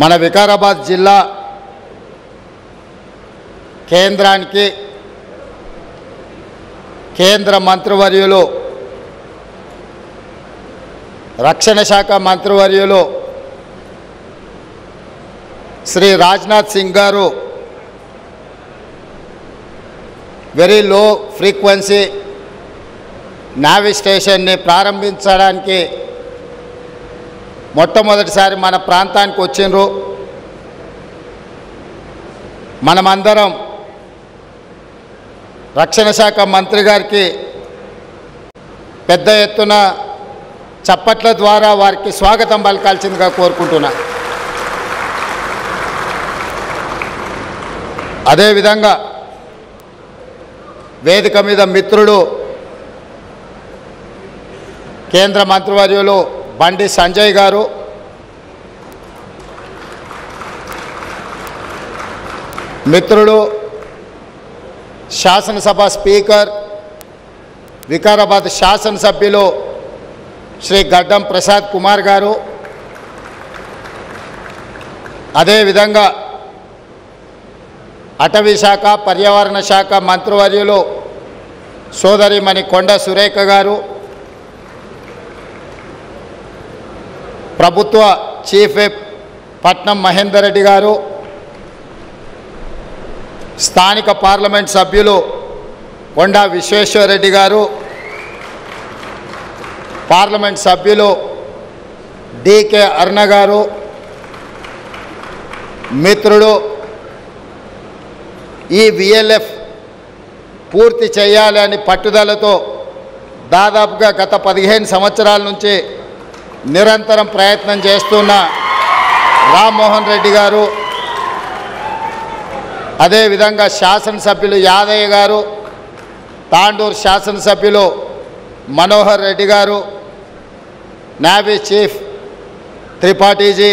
మన వికారాబాద్ జిల్లా కేంద్రానికి కేంద్ర మంత్రివర్యులు రక్షణ శాఖ మంత్రివర్యులు శ్రీ రాజ్నాథ్ సింగ్ గారు వెరీ లో ఫ్రీక్వెన్సీ నావీ స్టేషన్ని ప్రారంభించడానికి మొట్టమొదటిసారి మన ప్రాంతానికి వచ్చిండ్రు. మనమందరం రక్షణ శాఖ మంత్రి గారికి పెద్ద ఎత్తున చప్పట్ల ద్వారా వారికి స్వాగతం పలకాల్సిందిగా కోరుకుంటున్నా. అదేవిధంగా వేదిక మీద మిత్రుడు కేంద్ర మంత్రివర్యులు బండి సంజయ్ గారు, మిత్రుడు శాసనసభ స్పీకర్ వికారాబాద్ శాసనసభ్యులు శ్రీ గడ్డం ప్రసాద్ కుమార్ గారు, అదేవిధంగా అటవీ శాఖ పర్యావరణ శాఖ మంత్రివర్యులు సోదరి మణి కొండ సురేఖ గారు, ప్రభుత్వ చీఫ్ విప్ పట్నం మహేందర్ రెడ్డి గారు, స్థానిక పార్లమెంట్ సభ్యులు కొండా విశ్వేశ్వర్ రెడ్డి గారు, పార్లమెంట్ సభ్యులు డికే అరుణ గారు, మిత్రుడు ఈ విఎల్ఎఫ్ పూర్తి చేయాలని పట్టుదలతో దాదాపుగా గత 15 సంవత్సరాల నుంచి నిరంతరం ప్రయత్నం చేస్తున్న రామ్మోహన్ రెడ్డి గారు, అదేవిధంగా శాసనసభ్యులు యాదయ్య గారు, తాండూరు శాసనసభ్యులు మనోహర్ రెడ్డి గారు, నేవీ చీఫ్ త్రిపాఠీజీ,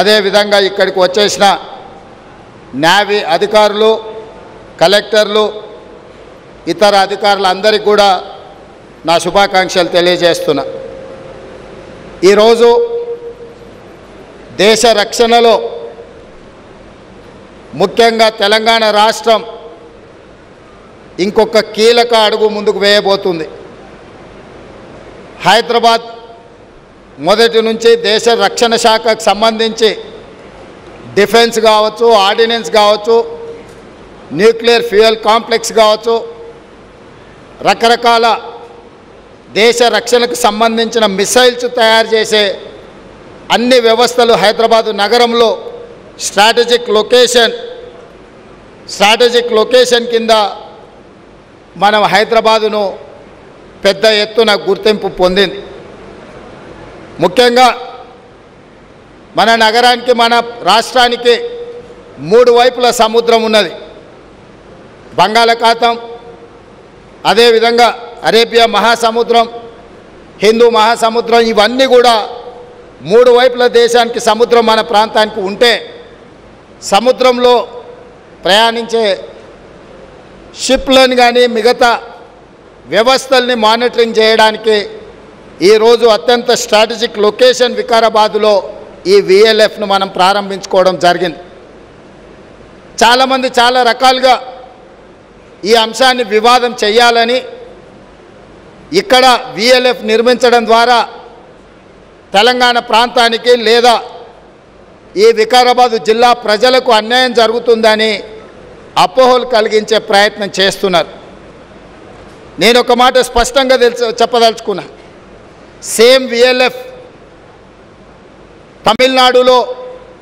అదేవిధంగా ఇక్కడికి వచ్చేసిన నేవీ అధికారులు, కలెక్టర్లు, ఇతర అధికారులందరికీ కూడా నా శుభాకాంక్షలు తెలియజేస్తున్నా. ఈరోజు దేశ రక్షణలో ముఖ్యంగా తెలంగాణ రాష్ట్రం ఇంకొక కీలక అడుగు ముందుకు వేయబోతుంది. హైదరాబాద్ మొదటి నుంచి దేశ రక్షణ శాఖకు సంబంధించి డిఫెన్స్ కావచ్చు, ఆర్డినెన్స్ కావచ్చు, న్యూక్లియర్ ఫ్యూయల్ కాంప్లెక్స్ కావచ్చు, రకరకాల దేశ రక్షణకు సంబంధించిన మిసైల్స్ తయారు చేసే అన్ని వ్యవస్థలు హైదరాబాదు నగరంలో స్ట్రాటజిక్ లొకేషన్ కింద మనం హైదరాబాదును పెద్ద ఎత్తున గుర్తింపు పొందింది. ముఖ్యంగా మన నగరానికి మన రాష్ట్రానికి 3 వైపుల సముద్రం ఉన్నది. బంగాళాఖాతం, అదేవిధంగా అరేబియా మహాసముద్రం, హిందూ మహాసముద్రం, ఇవన్నీ కూడా 3 వైపుల దేశానికి సముద్రం మన ప్రాంతానికి ఉంటే సముద్రంలో ప్రయాణించే షిప్లను కానీ మిగతా వ్యవస్థల్ని మానిటరింగ్ చేయడానికి ఈరోజు అత్యంత స్ట్రాటజిక్ లొకేషన్ వికారాబాదులో ఈ విఎల్ఎఫ్ను మనం ప్రారంభించుకోవడం జరిగింది. చాలామంది చాలా రకాలుగా ఈ అంశాన్ని వివాదం చేయాలని ఇక్కడ విఎల్ఎఫ్ నిర్మించడం ద్వారా తెలంగాణ ప్రాంతానికి లేదా ఈ వికారాబాదు జిల్లా ప్రజలకు అన్యాయం జరుగుతుందని అపోహలు కలిగించే ప్రయత్నం చేస్తున్నారు. నేను ఒక మాట స్పష్టంగా చెప్పదలుచుకున్నా. సేమ్ విఎల్ఎఫ్ తమిళనాడులో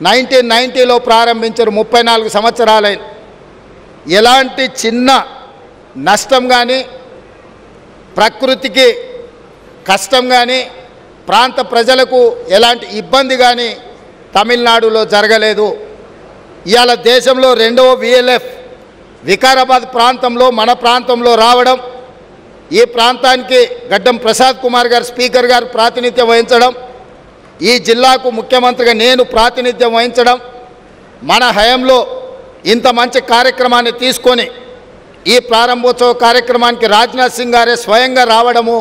1990లో ప్రారంభించారు. 34 సంవత్సరాలైన ఎలాంటి చిన్న నష్టం కానీ, ప్రకృతికి కష్టం కానీ, ప్రాంత ప్రజలకు ఎలాంటి ఇబ్బంది కానీ తమిళనాడులో జరగలేదు. ఇవాళ దేశంలో 2వ విఎల్ఎఫ్ వికారాబాద్ ప్రాంతంలో మన ప్రాంతంలో రావడం, ఈ ప్రాంతానికి గడ్డం ప్రసాద్ కుమార్ గారు స్పీకర్ గారు ప్రాతినిధ్యం వహించడం, ఈ జిల్లాకు ముఖ్యమంత్రిగా నేను ప్రాతినిధ్యం వహించడం, మన హయాంలో ఇంత మంచి కార్యక్రమాన్ని తీసుకొని ఈ ప్రారంభోత్సవ కార్యక్రమానికి రాజ్నాథ్ సింగ్ గారే స్వయంగా రావడము,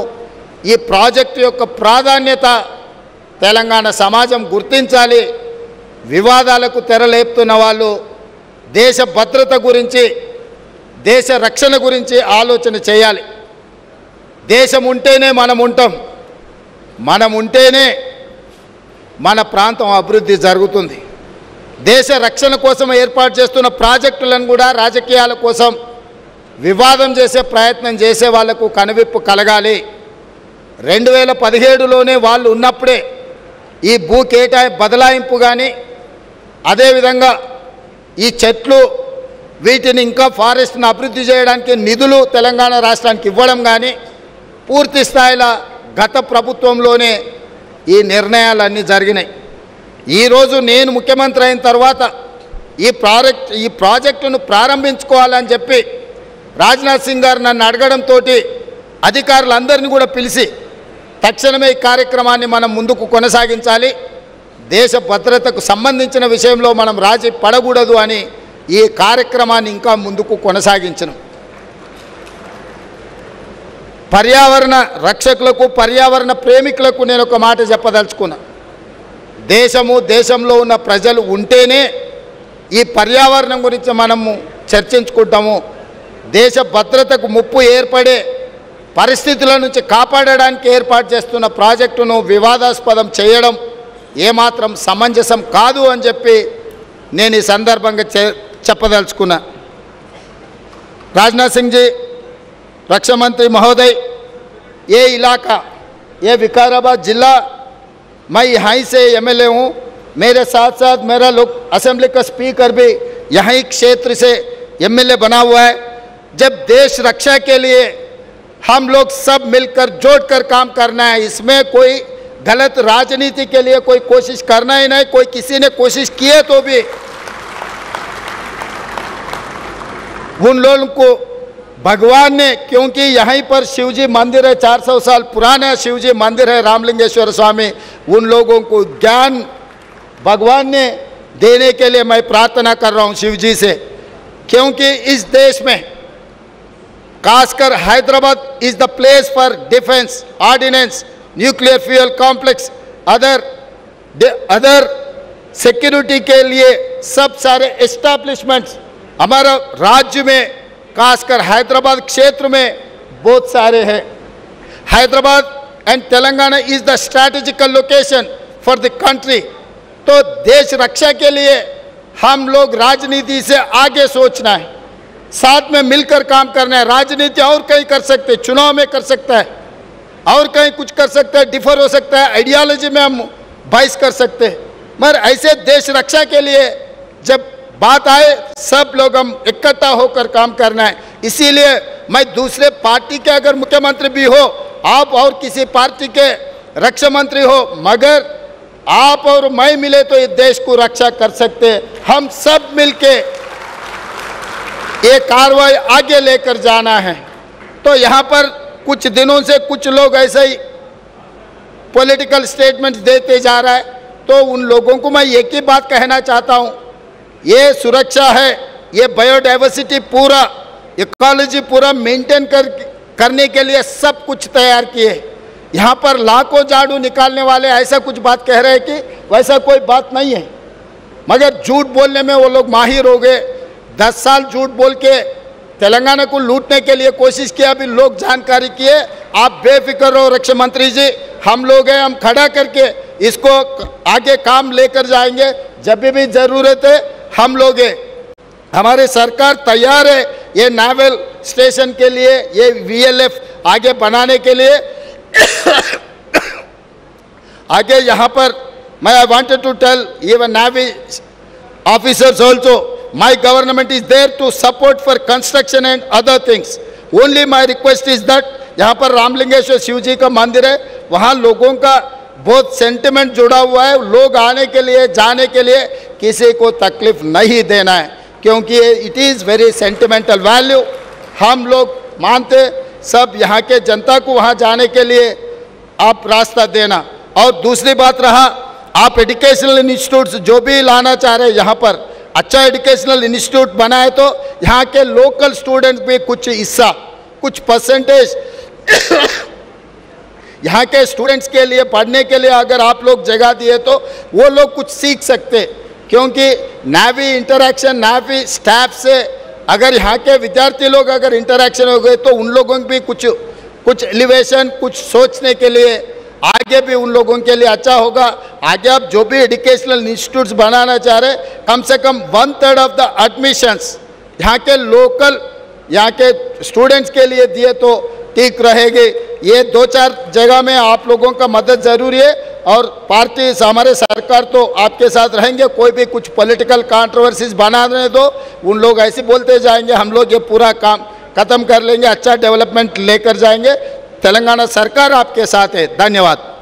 ఈ ప్రాజెక్టు యొక్క ప్రాధాన్యత తెలంగాణ సమాజం గుర్తించాలి, వివాదాలకు తెరలేపుతున్న వాళ్ళు దేశ భద్రత గురించి దేశ రక్షణ గురించి ఆలోచన చేయాలి. దేశం ఉంటేనే మనం ఉంటాం, మనం ఉంటేనే మన ప్రాంతం అభివృద్ధి జరుగుతుంది. దేశ రక్షణ కోసం ఏర్పాటు చేస్తున్న ప్రాజెక్టులను కూడా రాజకీయాల కోసం వివాదం చేసే ప్రయత్నం చేసే వాళ్లకు కనువిప్పు కలగాలి. 2017లోనే వాళ్ళు ఉన్నప్పుడే ఈ భూ కేటాయి బదలాయింపు కానీ అదేవిధంగా ఈ చెట్లు వీటిని ఇంకా ఫారెస్ట్ను అభివృద్ధి చేయడానికి నిధులు తెలంగాణ రాష్ట్రానికి ఇవ్వడం కానీ పూర్తి స్థాయిలో గత ప్రభుత్వంలోనే ఈ నిర్ణయాలన్నీ జరిగినాయి. ఈరోజు నేను ముఖ్యమంత్రి అయిన తర్వాత ఈ ప్రాజెక్టును ప్రారంభించుకోవాలని చెప్పి రాజ్నాథ్ సింగ్ గారు నన్ను అడగడంతో అధికారులందరినీ కూడా పిలిచి తక్షణమే ఈ కార్యక్రమాన్ని మనం ముందుకు కొనసాగించాలి, దేశ భద్రతకు సంబంధించిన విషయంలో మనం రాజీ పడకూడదు అని ఈ కార్యక్రమాన్ని ఇంకా ముందుకు కొనసాగించను. పర్యావరణ రక్షకులకు పర్యావరణ ప్రేమికులకు నేను ఒక మాట చెప్పదలుచుకున్నా. దేశము దేశంలో ఉన్న ప్రజలు ఉంటేనే ఈ పర్యావరణం గురించి మనము చర్చించుకుంటాము. దేశ భద్రతకు ముప్పు ఏర్పడే పరిస్థితుల నుంచి కాపాడడానికి ఏర్పాటు చేస్తున్న ప్రాజెక్టును వివాదాస్పదం చేయడం ఏమాత్రం సమంజసం కాదు అని చెప్పి నేను ఈ సందర్భంగా చెప్పదలుచుకున్నా. రాజ్నాథ్ సింగ్జీ, रक्षा मंत्री महोदय, ये इलाका, ये विकाराबाद जिला, मैं यहीं से एमएलए हूँ, मेरे साथ साथ मेरा लोक असेंबली का स्पीकर भी यहीं क्षेत्र से एमएलए बना हुआ है. जब देश रक्षा के लिए हम लोग सब मिलकर जोड़कर काम करना है, इसमें कोई गलत राजनीति के लिए कोई कोशिश करना ही नहीं. कोई किसी ने कोशिश किए तो भी उन लोगों को भगवान ने, क्योंकि यहीं पर शिवजी मंदिर है, 400 साल पुराना शिवजी मंदिर है रामलिंगेश्वर स्वामी, उन लोगों को ज्ञान भगवान ने देने के लिए मैं प्रार्थना कर रहा हूं शिवजी से. क्योंकि इस देश में खासकर Hyderabad is the place for defence ordnance, nuclear fuel complex, other security के लिए सब सारे एस्टैब्लिशमेंट्स हमारा राज्य में खासकर हैदराबाद क्षेत्र में बहुत सारे हैं. Hyderabad and Telangana is the strategical location for the country. तो देश रक्षा के लिए हम लोग राजनीति से आगे सोचना है, साथ में मिलकर काम करना है. राजनीति और कहीं कर सकते, चुनाव में कर सकता है, और कहीं कुछ कर सकता है, डिफर हो सकता है, आइडियालॉजी में हम बहस कर सकते हैं, मगर ऐसे देश रक्षा के लिए जब बात आए सब लोग हम इकट्ठा होकर काम करना है. इसीलिए मैं दूसरे पार्टी के अगर मुख्यमंत्री भी हो आप और किसी पार्टी के रक्षा मंत्री हो, मगर आप और मैं मिले तो ये देश को रक्षा कर सकते. हम सब मिलके ये कार्रवाई आगे लेकर जाना है. तो यहाँ पर कुछ दिनों से कुछ लोग ऐसे ही पॉलिटिकल स्टेटमेंट देते जा रहा है, तो उन लोगों को मैं एक ही बात कहना चाहता हूँ, ये सुरक्षा है, ये बायोडाइवर्सिटी पूरा इकोलॉजी पूरा मेंटेन करने के लिए सब कुछ तैयार किए. यहाँ पर लाखों झाड़ू निकालने वाले ऐसा कुछ बात कह रहे हैं कि वैसा कोई बात नहीं है, मगर झूठ बोलने में वो लोग माहिर हो गए. 10 साल झूठ बोल के तेलंगाना को लूटने के लिए कोशिश किया, अभी लोग जानकारी किए. आप बेफिक्र हो रक्षा मंत्री जी, हम लोग हैं, हम खड़ा करके इसको आगे काम लेकर जाएंगे. जब भी ज़रूरत है हम लोग हैं, हमारी सरकार तैयार है. ये नावल स्टेशन के लिए, ये VLF आगे बनाने के लिए आगे यहाँ पर मैं I wanted to tell even navy officers also, my government is there to support for construction and other things. Only my request is that यहाँ पर रामलिंगेश्वर शिव जी का मंदिर है, वहाँ लोगों का बहुत सेंटिमेंट जुड़ा हुआ है, लोग आने के लिए जाने के लिए किसी को तकलीफ नहीं देना है, क्योंकि it is very sentimental value. हम लोग मानते सब यहाँ के जनता को वहाँ जाने के लिए आप रास्ता देना. और दूसरी बात रहा, आप एजुकेशनल इंस्टीट्यूट्स जो भी लाना चाह रहे हैं, यहाँ पर अच्छा एजुकेशनल इंस्टीट्यूट बनाए तो यहाँ के लोकल स्टूडेंट्स भी कुछ हिस्सा कुछ परसेंटेज यहाँ के स्टूडेंट्स के लिए पढ़ने के लिए अगर आप लोग जगह दिए तो वो लोग कुछ सीख सकते. क्योंकि नेवी इंटरेक्शन, नेवी स्टाफ से अगर यहाँ के विद्यार्थी लोग अगर इंटरेक्शन हो गए तो उन लोगों को भी कुछ एलिवेशन, कुछ सोचने के लिए आगे भी उन लोगों के लिए अच्छा होगा। आगे आप जो भी एजुकेशनल इंस्टीट्यूट्स बनाना चाह रहे, कम से कम 1/3 ऑफ द एडमिशन्स यहाँ के लोकल, यहाँ के स्टूडेंट्स के लिए दिए तो ठीक रहेगी। ये 2-4 जगह में आप लोगों का मदद ज़रूरी है और पार्टी, हमारे सरकार तो आपके साथ रहेंगे। कोई भी कुछ पॉलिटिकल कंट्रोवर्सीज बनाने दो, उन लोग ऐसे बोलते जाएंगे, हम लोग ये पूरा काम ख़त्म कर लेंगे, अच्छा डेवलपमेंट लेकर जाएंगे। तेलंगाना सरकार आपके साथ है। धन्यवाद।